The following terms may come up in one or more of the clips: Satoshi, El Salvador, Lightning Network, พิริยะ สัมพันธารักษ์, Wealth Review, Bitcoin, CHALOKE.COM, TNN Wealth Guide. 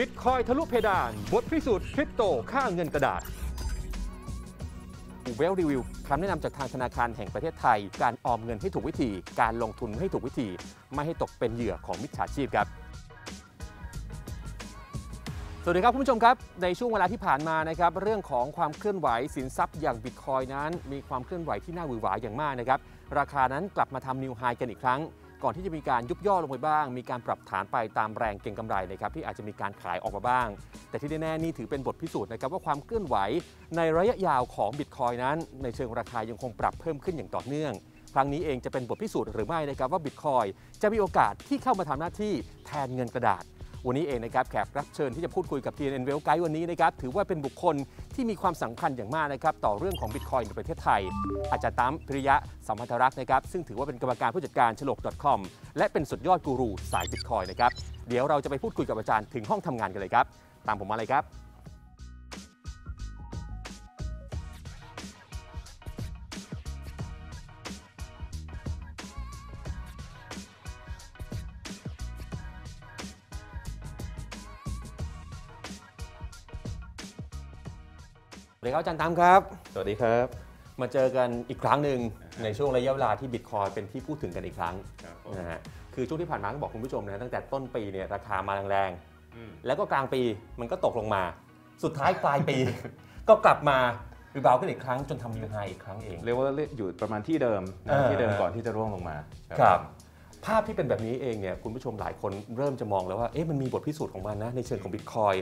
Bitcoin ทะลุเพดานบทพิสูจน์คริปโตค่าเงินกระดาษ Wealth Review คำแนะนำจากทางธนาคารแห่งประเทศไทยการออมเงินให้ถูกวิธีการลงทุนให้ถูกวิธีไม่ให้ตกเป็นเหยื่อของมิจฉาชีพครับสวัสดีครับคุณผู้ชมครับในช่วงเวลาที่ผ่านมานะครับเรื่องของความเคลื่อนไหวสินทรัพย์อย่าง Bitcoin นั้นมีความเคลื่อนไหวที่น่าหวือหวาอย่างมากนะครับราคานั้นกลับมาทำนิวไฮกันอีกครั้งก่อนที่จะมีการยุบย่อลงไปบ้างมีการปรับฐานไปตามแรงเก็งกำไรนะครับที่อาจจะมีการขายออกมาบ้างแต่ที่แน่ๆนี่ถือเป็นบทพิสูจน์นะครับว่าความเคลื่อนไหวในระยะยาวของ Bitcoin นั้นในเชิงราคายังคงปรับเพิ่มขึ้นอย่างต่อเนื่องครั้งนี้เองจะเป็นบทพิสูจน์หรือไม่นะครับว่า Bitcoin จะมีโอกาสที่เข้ามาทำหน้าที่แทนเงินกระดาษวันนี้เองนะครับแขกรับเชิญที่จะพูดคุยกับ TNN Wealth Guide วันนี้นะครับถือว่าเป็นบุคคลที่มีความสำคัญอย่างมากนะครับต่อเรื่องของ Bitcoin ในประเทศไทยอาจารย์ตั้มพิริยะสัมพันธรักษ์นะครับซึ่งถือว่าเป็นกรรมการผู้จัดการ CHALOKE.COM และเป็นสุดยอดกูรูสาย Bitcoin นะครับเดี๋ยวเราจะไปพูดคุยกับอาจารย์ถึงห้องทำงานกันเลยครับตามผมมาเลยครับสวัสดีครับอาจารย์ตั้มครับสวัสดีครับมาเจอกันอีกครั้งหนึ่งในช่วงระยะเวลาที่ Bitcoin เป็นที่พูดถึงกันอีกครั้งนะฮะคือช่วงที่ผ่านมาก็บอกคุณผู้ชมนะตั้งแต่ต้นปีเนี่ยราคามาแรงๆแล้วก็กลางปีมันก็ตกลงมาสุดท้ายปลายปี ก็กลับมารีบาวกันอีกครั้งจนทำนิวไฮอีกครั้งเองเรียกว่าอยู่ประมาณที่เดิมที่เดิมก่อนที่จะร่วงลงมาครับภาพที่เป็นแบบนี้เองเนี่ยคุณผู้ชมหลายคนเริ่มจะมองแล้วว่าเอ๊ะมันมีบทพิสูจน์ของมันนะในเชิงของ Bitcoin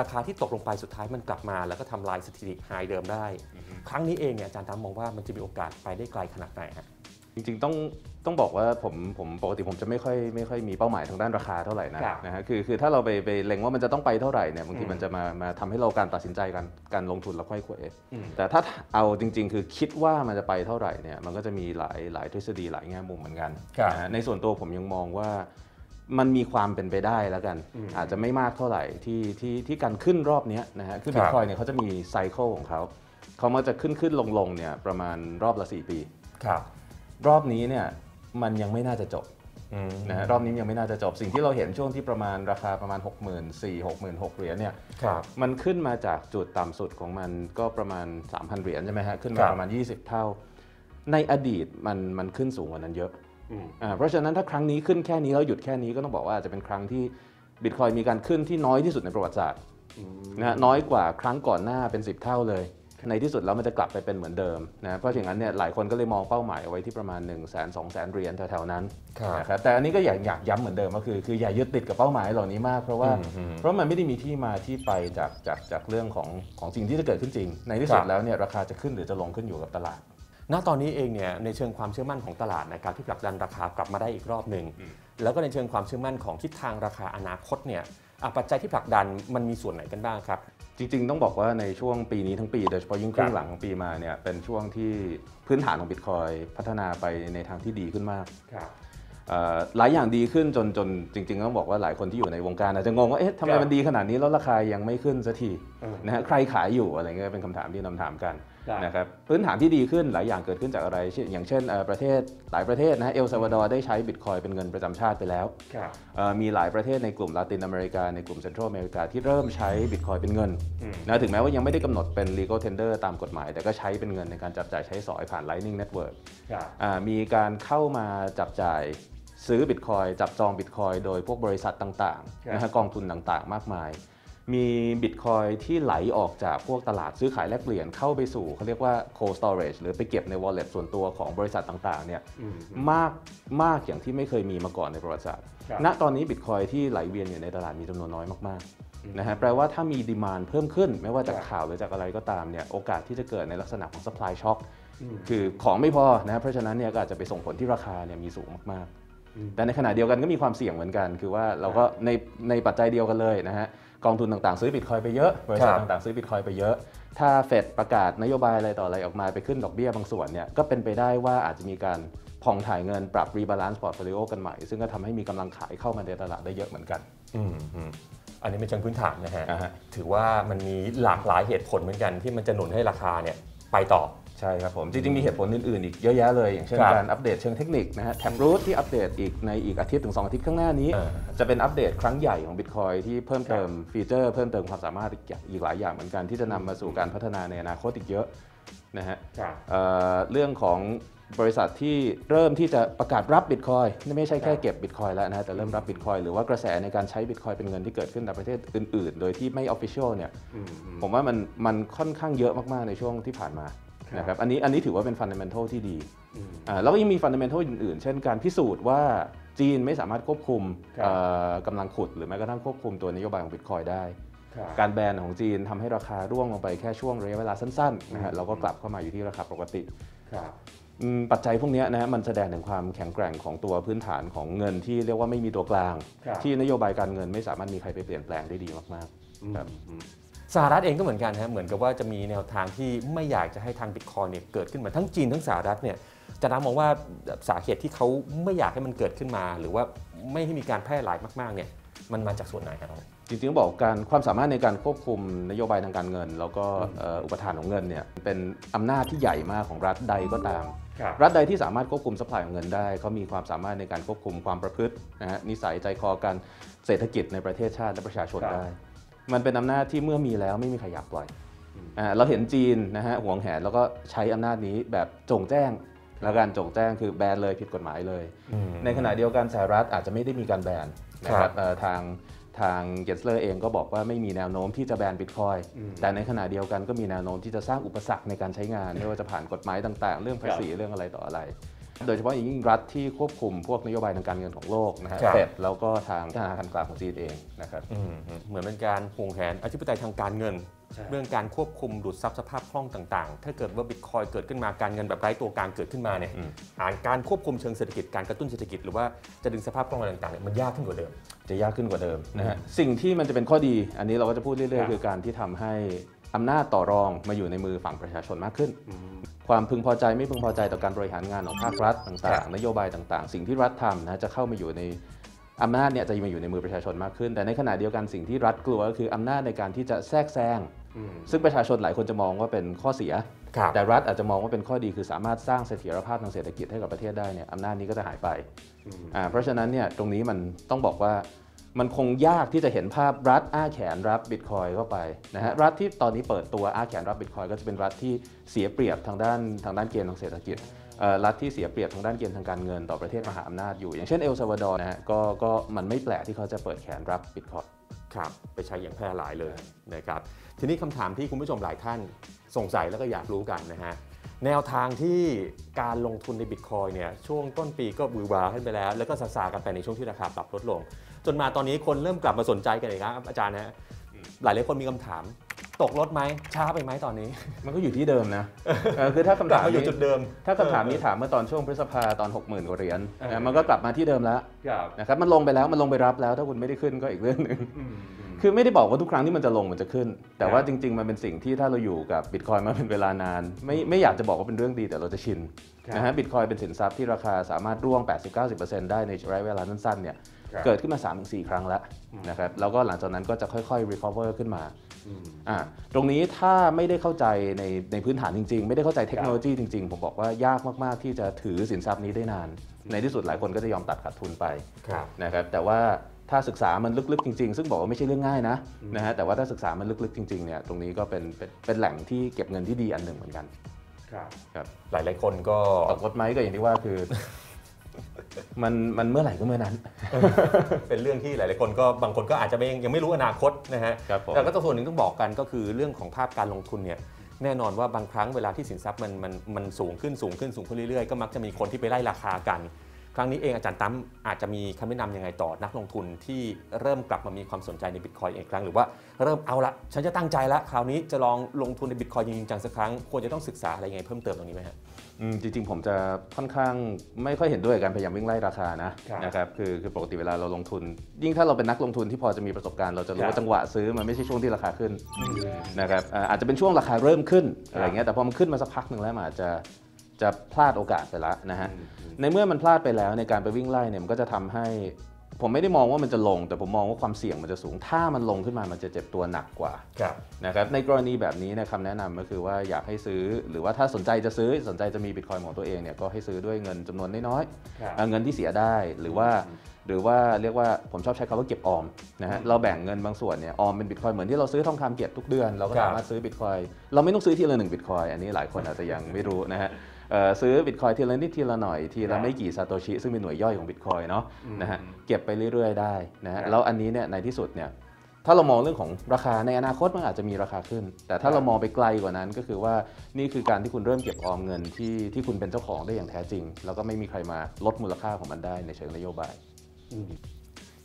ราคาที่ตกลงไปสุดท้ายมันกลับมาแล้วก็ทำลายสถิติไฮเดิมได้ครั้งนี้เองเนี่ยอาจารย์ตั้มมองว่ามันจะมีโอกาสไปได้ไกลขนาดไหนฮะจริงๆต้องบอกว่าผมปกติผมจะไม่ค่อยมีเป้าหมายทางด้านราคาเท่าไหร่นะฮะคือถ้าเราไปเล็งว่ามันจะต้องไปเท่าไหร่เนี่ยบางทีมันจะมาทำให้เราการตัดสินใจการลงทุนเราค่อยควรแต่ถ้าเอาจริงๆคือคิดว่ามันจะไปเท่าไหร่เนี่ยมันก็จะมีหลายทฤษฎีหลายแง่มุมเหมือนกันในส่วนตัวผมยังมองว่ามันมีความเป็นไปได้แล้วกันอาจจะไม่มากเท่าไหร่ที่การขึ้นรอบนี้นะฮะขึ้นบิตคอยน์เนี่ยเขาจะมีไซเคิลของเขามักจะขึ้นลงเนี่ยประมาณรอบละ4 ปีรอบนี้เนี่ยมันยังไม่น่าจะจบนะฮะรอบนี้ยังไม่น่าจะจบสิ่งที่เราเห็นช่วงที่ประมาณราคาประมาณ 64,000-66,000 เหรียญเนี่ยมันขึ้นมาจากจุดต่ำสุดของมันก็ประมาณ 3,000 เหรียญใช่ไหมฮะขึ้นมาประมาณ20 เท่าในอดีตมันขึ้นสูงกว่านั้นเยอะเพราะฉะนั้นถ้าครั้งนี้ขึ้นแค่นี้แล้วหยุดแค่นี้ก็ต้องบอกว่าจะเป็นครั้งที่บิตคอยมีการขึ้นที่น้อยที่สุดในประวัติศาสตร์นะน้อยกว่าครั้งก่อนหน้าเป็น10 เท่าเลยในที่สุดแล้วมันจะกลับไปเป็นเหมือนเดิมนะเพราะฉะนั้นเนี่ยหลายคนก็เลยมองเป้าหมายเอาไว้ที่ประมาณ 100,000-200,000 เหรียญแถวๆนั้นนะครับแต่อันนี้ก็อยากย้ำเหมือนเดิมก็คืออย่ายึดติดกับเป้าหมายเหล่านี้มากเพราะมันไม่ได้มีที่มาที่ไปจากเรื่องของสิ่งที่จะเกิดขึ้นจริงในที่สุดแล้วเนี่ยราคาจะขึ้นหรือจะลงขึ้นอยู่กับตลาดณตอนนี้เองเนี่ยในเชิงความเชื่อมั่นของตลาดนะครับที่ผลักดันราคากลับมาได้อีกรอบหนึ่งแล้วก็ในเชิงความเชื่อมั่นของทิศทางราคาอนาคตเนี่ยปัจจัยที่ผลักดันมันมีส่วนไหนกันบ้างครับจริงๆต้องบอกว่าในช่วงปีนี้ทั้งปีโดยเฉพาะยิ่งครึ่งหลังของปีมาเนี่ยเป็นช่วงที่พื้นฐานของบิตคอยพัฒนาไปในทางที่ดีขึ้นมากหลายอย่างดีขึ้นจนจริงๆต้องบอกว่าหลายคนที่อยู่ในวงการอาจจะงงว่าเอ๊ะทำไมมันดีขนาดนี้แล้วราคายังไม่ขึ้นสักทีนะฮะใครขายอยู่อะไรเงี้ยเป็นคำถามที่นำถามกันนะครับพื้นฐานที่ดีขึ้นหลายอย่างเกิดขึ้นจากอะไรอย่างเช่นประเทศหลายประเทศนะเอลซัลวาดอร์ได้ใช้บิตคอยเป็นเงินประจำชาติไปแล้วมีหลายประเทศในกลุ่มลาตินอเมริกาในกลุ่มเซ็นทรัลอเมริกาที่เริ่มใช้บิตคอยเป็นเงินนะถึงแม้ว่ายังไม่ได้กำหนดเป็น legal tender ตามกฎหมายแต่ก็ใช้เป็นเงินในการจับจ่ายใช้สอยผ่าน Lightning Network มีการเข้ามาจับจ่ายซื้อบิตคอยจับจองบิตคอยโดยพวกบริษัทต่างๆนะฮะกองทุนต่างๆมากมายมีบิตคอยที่ไหลออกจากพวกตลาดซื้อขายแลกเปลี่ยนเข้าไปสู่เขาเรียกว่า cold storage หรือไปเก็บใน wallet ส่วนตัวของบริษัทต่างๆเนี่ยมากอย่างที่ไม่เคยมีมาก่อนในประวัติศาสตร์ณตอนนี้บิตคอยที่ไหลเวียนอยู่ในตลาดมีจำนวนน้อยมากๆนะฮะแปลว่าถ้ามี demand เพิ่มขึ้นไม่ว่าจากข่าวหรือจากอะไรก็ตามเนี่ยโอกาสที่จะเกิดในลักษณะของ supply shock คือของไม่พอนะเพราะฉะนั้นเนี่ยก็อาจจะไปส่งผลที่ราคาเนี่ยมีสูงมากๆแต่ในขณะเดียวกันก็มีความเสี่ยงเหมือนกันคือว่าเราก็ในปัจจัยเดียวกันเลยนะฮะกองทุนต่างๆซื้อบิตคอยไปเยอะบริษัทต่างๆซื้อบิตคอยไปเยอะถ้าเฟดประกาศนโยบายอะไรต่ออะไรออกมาไปขึ้นดอกเบี้ยบางส่วนเนี่ยก็เป็นไปได้ว่าอาจจะมีการผ่องถ่ายเงินปรับรีบาลานซ์พอร์ตโฟลิโอกันใหม่ซึ่งก็ทำให้มีกำลังขายเข้ามาในตลาดได้เยอะเหมือนกันอันนี้เป็นเชิงพื้นฐานนะฮะถือว่ามันมีหลากหลายเหตุผลเหมือนกันที่มันจะหนุนให้ราคาเนี่ยไปต่อ ใช่ครับผมจริงๆมีเหตุผลอื่นๆอีกเยอะแยะเลยอย่างเช่นการอัปเดตเชิงเทคนิคนะฮะแท็บรูทที่อัปเดตอีกในอีกอาทิตย์ถึง2อาทิตย์ข้างหน้านี้จะเป็นอัปเดตครั้งใหญ่ของ Bitcoin ที่เพิ่มเติมฟีเจอร์เพิ่มเติมความสามารถอีกหลายอย่างเหมือนกันที่จะนำมาสู่การพัฒนาในอนาคตอีกเยอะนะฮะเรื่องของบริษัทที่เริ่มที่จะประกาศรับ Bitcoin ไม่ใช่แค่เก็บ Bitcoin แล้วนะแต่เริ่มรับ Bitcoin หรือว่ากระแสในการใช้ Bitcoin เป็นเงินที่เกิดขึ้นในประเทศอื่นๆโดยที่ไม่ Official เนี่ยผมว่ามันค่อนข้างเยอะมากๆในช่วงที่ผ่านมานะครับอันนี้ถือว่าเป็น Fundamental ที่ดีแล้วก็ยังมี Fundamental อื่นๆเช่นการพิสูจน์ว่าจีนไม่สามารถควบคุมกำลังขุดหรือแม้กระทั่งควบคุมตัวนโยบายของ Bitcoin ได้การแบนของจีนทำให้ราคาร่วงลงไปแค่ช่วงระยะเวลาสั้นๆนะฮะเราก็กลับเข้ามาอยู่ที่ราคาปกติปัจจัยพวกนี้นะฮะมันแสดงถึงความแข็งแกร่งของตัวพื้นฐานของเงินที่เรียกว่าไม่มีตัวกลางที่นโยบายการเงินไม่สามารถมีใครไปเปลี่ยนแปลงได้ดีมากๆครับสหรัฐเองก็เหมือนกันฮะเหมือนกับว่าจะมีแนวทางที่ไม่อยากจะให้ทาง Bitcoin เนี่ยเกิดขึ้นมาทั้งจีนทั้งสหรัฐเนี่ยจะน้ำมองว่าสาเหตุที่เขาไม่อยากให้มันเกิดขึ้นมาหรือว่าไม่ให้มีการแพร่หลายมากๆเนี่ยมันมาจากส่วนไหนครับจริงๆบอกการความสามารถในการควบคุมนโยบายทางการเงินแล้วก็อุปทานของเงินเนี่ยเป็นอำนาจที่ใหญ่มากของรัฐใดก็ตามรัฐใดที่สามารถควบคุมซัพพลายของเงินได้เขามีความสามารถในการควบคุมความประพฤตินะฮะนิสัยใจคอการเศรษฐกิจในประเทศชาติและประชาชนได้มันเป็นอำนาจที่เมื่อมีแล้วไม่มีใครอยากปล่อยเราเห็นจีนนะฮะหวงแหนแล้วก็ใช้อำนาจนี้แบบจงแจ้งแล้วการจงแจ้งคือแบนเลยผิดกฎหมายเลยในขณะเดียวกันสหรัฐอาจจะไม่ได้มีการแบนนะครับทางเกสเลอร์เองก็บอกว่าไม่มีแนวโน้มที่จะแบนบิตคอยน์แต่ในขณะเดียวกันก็มีแนวโน้มที่จะสร้างอุปสรรคในการใช้งานไม่ว่าจะผ่านกฎหมายต่างๆเรื่องภาษีเรื่องอะไรต่ออะไรโดยเฉพาะอย่างยิ่งรัฐที่ควบคุมพวกนโยบายทางการเงินของโลกนะฮะเฟดแล้วก็ทางธนาคารกลางของจีนเองนะครับเหมือนเป็นการหวงแหนอธิปไตยทางการเงินเรื่องการควบคุมดูดซับสภาพคล่องต่างๆถ้าเกิดว่าบิตคอยน์เกิดขึ้นมาการเงินแบบไร้ตัวกลางเกิดขึ้นมาเนี่ยการควบคุมเชิงเศรษฐกิจการกระตุ้นเศรษฐกิจหรือว่าจะดึงสภาพคล่องอะไรต่างๆเนี่ยมันยากขึ้นกว่าเดิมจะยากขึ้นกว่าเดิมนะฮะสิ่งที่มันจะเป็นข้อดีอันนี้เราก็จะพูดเรื่อยๆคือการที่ทำให้อำนาจต่อรองมาอยู่ในมือฝั่งประชาชนมากขึ้นความพึงพอใจไม่พึงพอใจต่อการบริหารงานของภาครัฐต่างๆนโยบายต่างๆสิ่งที่รัฐทำนะจะเข้ามาอยู่ในอำนาจเนี่ยจะมาอยู่ในมือประชาชนมากขึ้นแต่ในขณะเดียวกันสิ่งที่รัฐกลัวก็คืออำนาจในการที่จะแทรกแซงซึ่งประชาชนหลายคนจะมองว่าเป็นข้อเสียแต่รัฐอาจจะมองว่าเป็นข้อดีคือสามารถสร้างเสถียรภาพทางเศรษฐกิจให้กับประเทศได้เนี่ยอำนาจนี้ก็จะหายไปเพราะฉะนั้นเนี่ยตรงนี้มันต้องบอกว่ามันคงยากที่จะเห็นภาพรัฐอ้าแขนรับบิตคอยเข้าไปนะฮะรัฐที่ตอนนี้เปิดตัวอ้าแขนรับบิตคอยก็จะเป็นรัฐที่เสียเปรียบทางด้านเกณฑ์ทางเศรษฐกิจรัฐที่เสียเปรียบทางด้านเกณฑ์ทางการเงินต่อประเทศมหาอำนาจอยู่อย่างเช่นเอลซัลวาดอร์นะฮะก็มันไม่แปลกที่เขาจะเปิดแขนรับบิตคอยครับไปใช้อย่างแพร่หลายเลยนะครับทีนี้คำถามที่คุณผู้ชมหลายท่านสงสัยแล้วก็อยากรู้กันนะฮะแนวทางที่การลงทุนในบิตคอยเนี่ยช่วงต้นปีก็บือวาขึ้นไปแล้วแล้วก็ซาซากันไปในช่วงที่ราคาปรับลดลงจนมาตอนนี้คนเริ่มกลับมาสนใจกันอีกครับอาจารย์นะหลายคนมีคำถามตกลดไหมช้าไปไหมตอนนี้มันก็อยู่ที่เดิมนะคือถ้าคำถามอยู่จุดเดิมถ้าคำถามนี้ถามเมื่อตอนช่วงพฤษภาตอน 60,000 กว่าเหรียญมันก็กลับมาที่เดิมแล้วนะครับมันลงไปแล้วมันลงไปรับแล้วถ้าคุณไม่ได้ขึ้นก็อีกเรื่องนึงคือไม่ได้บอกว่าทุกครั้งที่มันจะลงมันจะขึ้นแต่ว่าจริงๆมันเป็นสิ่งที่ถ้าเราอยู่กับ Bitcoin มาเป็นเวลานานไม่อยากจะบอกว่าเป็นเรื่องดีแต่เราจะชินนะฮะ Bitcoin เป็นสินทรัพย์ที่ราคาสามารถร่วง 80-90% ได้ในระยะเวลาสั้นๆเนี่ยเกิดขึ้นมา 3-4 ครั้งแล้วนะครับแล้วก็หลังจากนั้นก็จะค่อยๆ recover ขึ้นมาตรงนี้ถ้าไม่ได้เข้าใจในพื้นฐานจริงๆไม่ได้เข้าใจเทคโนโลยีจริงๆผมบอกว่ายากมากๆที่จะถือสินทรัพย์นี้ได้นานในที่สุดหลายคนก็จะยอมตัดขาดทุนไปนะครับแต่ว่าถ้าศึกษามันลึกๆจริงๆซึ่งบอกว่าไม่ใช่เรื่องง่ายนะฮะแต่ว่าถ้าศึกษามันลึกๆจริงๆเนี่ยตรงนี้ก็เป็นแหล่งที่เก็บเงินที่ดีอันหนึ่งเหมือนกันครับหลายๆคนก็ตกรถไหมก็อย่างที่ว่าคือมันเมื่อไหร่ก็เมื่อนั้นเป็นเรื่องที่หลายๆคนก็บางคนก็อาจจะยังไม่รู้อนาคตนะฮะแต่ก็ส่วนหนึ่งต้องบอกกันก็คือเรื่องของภาพการลงทุนเนี่ยแน่นอนว่าบางครั้งเวลาที่สินทรัพย์มันสูงขึ้นเรื่อยๆก็มักจะมีคนที่ไปไล่ราคากันครั้งนี้เองอาจารย์ตั้มอาจจะมีคำแนะนำยังไงต่อนักลงทุนที่เริ่มกลับมามีความสนใจในบิตคอยน์อีกครั้งหรือว่าเริ่มเอาละฉันจะตั้งใจละคราวนี้จะลองลงทุนในบิตคอยน์จริงจังสักครั้งควรจะต้องศึกษาอะไรยังไงเพิ่มเติมตรงนี้ไหมครับจริงๆผมจะค่อนข้างไม่ค่อยเห็นด้วยกันพยายามวิ่งไล่ราคานะครับคือปกติเวลาเราลงทุนยิ่งถ้าเราเป็นนักลงทุนที่พอจะมีประสบการณ์เราจะรู้ว่าจังหวะซื้อมันไม่ใช่ช่วงที่ราคาขึ้นนะครับอาจจะเป็นช่วงราคาเริ่มขึ้นอะไรเงี้ยแต่พอมันขึ้นมาสักพักหนึ่งแล้วมันอาจจะพลาดโอกาสไปแล้วนะฮะในเมื่อมันพลาดไปแล้วในการไปวิ่งไล่เนี่ยมันก็จะทำให้ ผมไม่ได้มองว่ามันจะลงแต่ผมมองว่าความเสี่ยงมันจะสูงถ้ามันลงขึ้นมามันจะเจ็บตัวหนักกว่านะครับในกรณีแบบนี้นะคำแนะนำก็คือว่าอยากให้ซื้อหรือว่าถ้าสนใจจะซื้อสนใจจะมี Bitcoin ของตัวเองเนี่ยก็ให้ซื้อด้วยเงินจำนวนน้อยๆเงินที่เสียได้หรือว่าเรียกว่าผมชอบใช้คำว่าเก็บออมนะฮะเราแบ่งเงินบางส่วนเนี่ยออมเป็น Bitcoin เหมือนที่เราซื้อทองคำเก็บทุกเดือนเราก็สามารถซื้อ Bitcoin เราไม่ต้องซื้อทีละ1 Bitcoin อันนี้หลายคนอาจจะยังไม่รู้นะฮะซื้อ Bitcoin ทีละนิดทีละหน่อยทีละไม่กี่ซาโตชิซึ่งเป็นหน่วยย่อยของ Bitcoin เนาะนะฮะเก็บไปเรื่อยๆได้นะฮะแล้วอันนี้เนี่ยในที่สุดเนี่ยถ้าเรามองเรื่องของราคาในอนาคตมันอาจจะมีราคาขึ้นแต่ถ้าเรามองไปไกลกว่านั้นก็คือว่านี่คือการที่คุณเริ่มเก็บออมเงินที่คุณเป็นเจ้าของได้อย่างแท้จริงแล้วก็ไม่มีใครมาลดมูลค่าของมันได้ในเชิงนโยบาย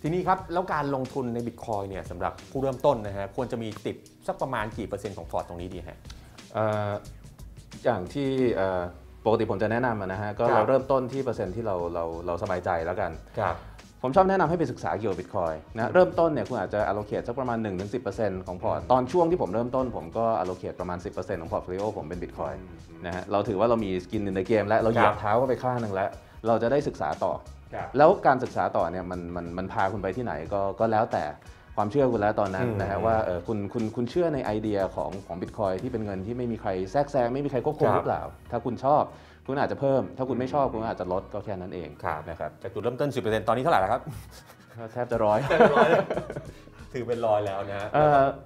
ทีนี้ครับแล้วการลงทุนใน Bitcoin เนี่ยสำหรับผู้เริ่มต้นนะฮะควรจะมีติดสักประมาณกี่เปอร์เซ็นต์ของพอร์ตตรงนี้ดีฮะอย่างที่ปกติผมจะแนะนำนะฮะก็เราเริ่มต้นที่เปอร์เซ็นต์ที่เราสบายใจแล้วกันผมชอบแนะนำให้ไปศึกษาเกี่ยวกับบิตคอยน์นะเริ่มต้นเนี่ยคุณอาจจะ allocate สักประมาณ 1-10% ของพอร์ตตอนช่วงที่ผมเริ่มต้นผมก็ allocate ประมาณ 10% ของพอร์ตโฟลิโอผมเป็นบิตคอยน์นะฮะเราถือว่าเรามีสกินในเกมและเราเหยียบเท้าเข้าไปข้างหนึ่งแล้วเราจะได้ศึกษาต่อแล้วการศึกษาต่อเนี่ยมันพาคุณไปที่ไหนก็แล้วแต่ความเชื่อคุณแล้วตอนนั้นนะฮะว่าคุณเชื่อในไอเดียของบิตคอยน์ที่เป็นเงินที่ไม่มีใครแทรกแซงไม่มีใครควบคุมหรือเปล่าถ้าคุณชอบคุณอาจจะเพิ่มถ้าคุณไม่ชอบคุณอาจจะลดก็แค่นั้นเองนะครับจากจุดเริ่มต้น 10% ตอนนี้เท่าไหร่แล้วครับแทบจะ100ถือเป็น100แล้วนะ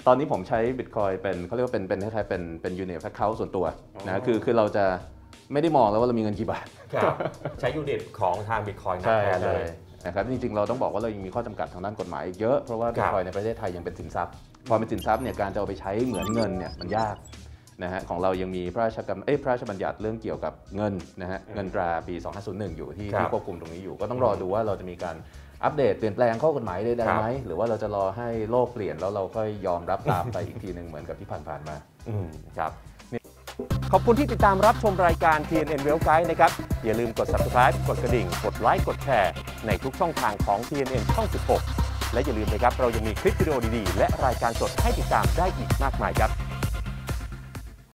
ตอนนี้ผมใช้ Bitcoin เป็นเขาเรียกว่าเป็นคล้ายๆเป็นยูนิตแอคเคาท์ส่วนตัวนะคือเราจะไม่ได้มองแล้วว่าเรามีเงินกี่บาทใช้ยูนิตของทาง Bitcoin แท้เลยนะครับจริงๆเราต้องบอกว่าเรายังมีข้อจำกัดทางด้านกฎหมายอีกเยอะเพราะว่า Bitcoin ในประเทศไทยยังเป็นสินทรัพย์พอเป็นสินทรัพย์เนี่ยการจะเอาไปใช้เหมือนเงินเนี่ยมันยากนะฮะของเรายังมีพระราชบัญญัติเรื่องเกี่ยวกับเงินนะฮะเงินตราปี 2501 อยู่ที่ควบคุมตรงนี้อยู่ก็ต้องรอดูว่าเราจะมีการอัปเดตเปลี่ยนแปลงข้อกฎหมายได้ไหมหรือว่าเราจะรอให้โลกเปลี่ยนแล้วเราค่อยยอมรับตามไปอีกทีหนึ่งเหมือนกับที่ผ่านๆมาครับขอบคุณที่ติดตามรับชมรายการ TNN Wealth Guide นะครับอย่าลืมกด subscribe กดกระดิ่งกดไลค์กดแชร์ในทุกช่องทางของ TNN ช่อง 16และอย่าลืมนะครับเรายังมีคลิปวิดีโอดีๆและรายการสดให้ติดตามได้อีกมากมายครับ